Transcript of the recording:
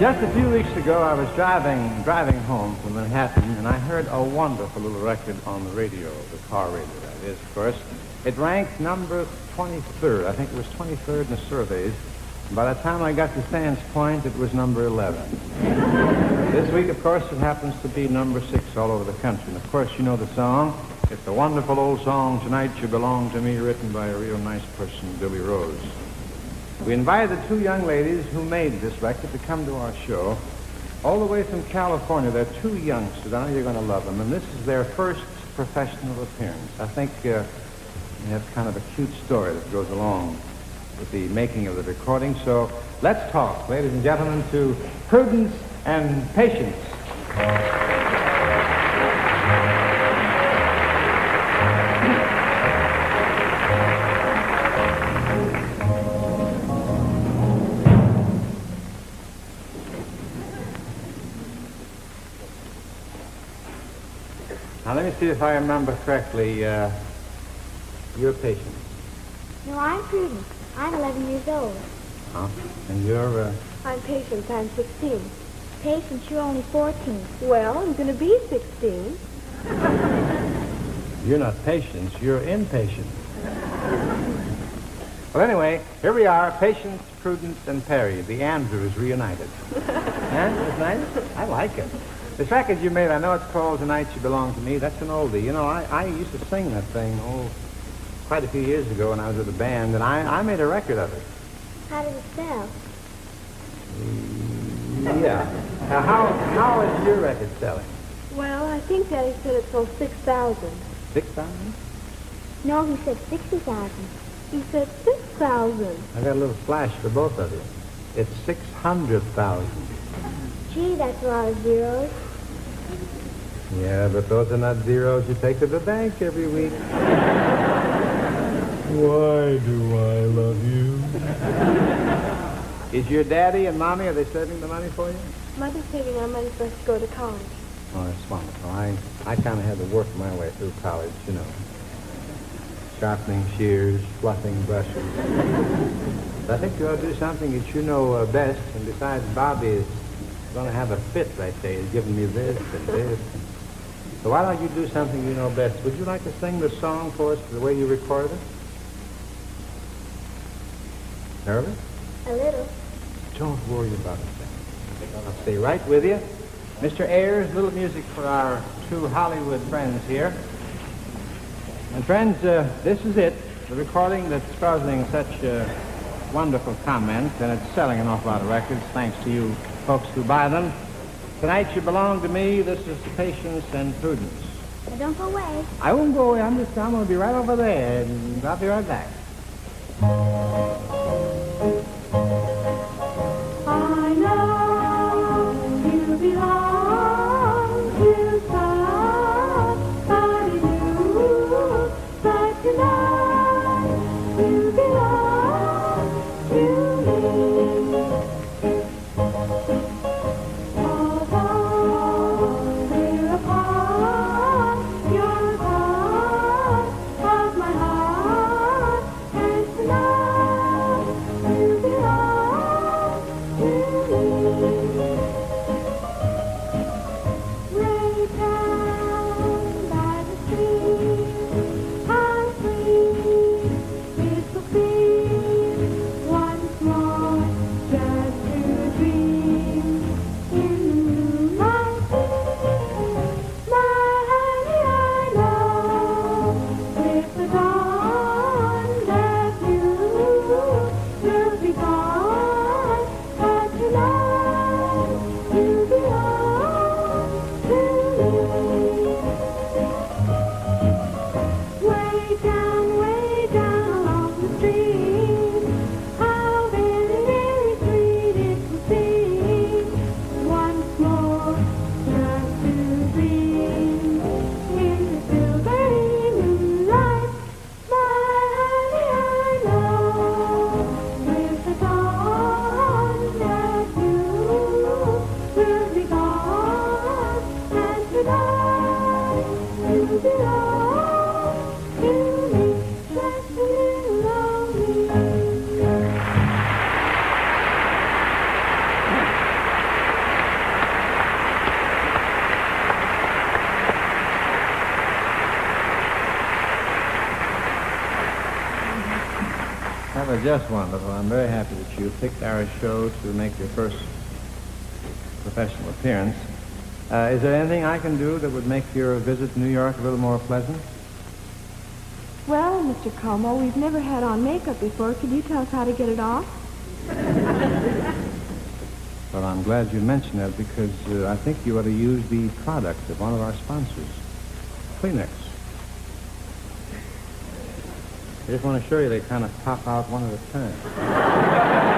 Just a few weeks ago, I was driving home from Manhattan, and I heard a wonderful little record on the radio, the car radio, that is, of course. It ranked number 23rd. I think it was 23rd in the surveys. By the time I got to Sands Point, it was number 11. This week, of course, it happens to be number 6 all over the country. And, of course, you know the song. It's the wonderful old song, Tonight You Belong to Me, written by a real nice person, Billy Rose. We invited the two young ladies who made this record to come to our show all the way from California. They're two youngsters. I know you're going to love them. And this is their first professional appearance. I think they have kind of a cute story that goes along with the making of the recording. So let's talk, ladies and gentlemen, to Prudence and Patience. Now, let me see if I remember correctly. You're Patience. No, I'm Prudence. I'm 11 years old. Huh? And you're, I'm Patience. I'm 16. Patience, you're only 14. Well, I'm going to be 16. You're not Patience, you're impatient. Well, anyway, here we are, Patience, Prudence, and Perry. The Andrews reunited. Huh? Isn't that nice? I like it. This record you made, I know it's called Tonight You Belong to Me. That's an oldie. You know, I used to sing that thing, quite a few years ago when I was with a band, and I made a record of it. How did it sound? Yeah. Now, how is your record selling? Well, I think Daddy said it sold 6,000. 6,000? No, he said 60,000. He said 6,000. I got a little flash for both of you. It's 600,000. Gee, that's a lot of zeros. Yeah, but those are not zeros you take to the bank every week. Why do I love you? Is your daddy and Mommy, are they saving the money for you? Mother's saving our money for us to go to college. Oh, that's wonderful. I kind of had to work my way through college, you know. Sharpening shears, fluffing brushes. I think you ought to do something that you know best, and besides, Bobby is going to have a fit right there. He's giving me this and this. So why don't you do something you know best? Would you like to sing the song for us the way you recorded it? Nervous? A little. Don't worry about it, then. I'll stay right with you. Mr. Ayers, a little music for our two Hollywood friends here. And friends, this is it, the recording that's causing such wonderful comments, and it's selling an awful lot of records, thanks to you folks who buy them. Tonight You Belong to Me. This is Patience and Prudence. Now don't go away. I won't go away. I'm going to be right over there, and I'll be right back. That was just wonderful. I'm very happy that you picked our show to make your first professional appearance. Is there anything I can do that would make your visit to New York a little more pleasant? Well, Mr. Como, we've never had on makeup before. Could you tell us how to get it off? Well, I'm glad you mentioned that because I think you ought to use the product of one of our sponsors, Kleenex. I just want to show you they kind of pop out one at a time.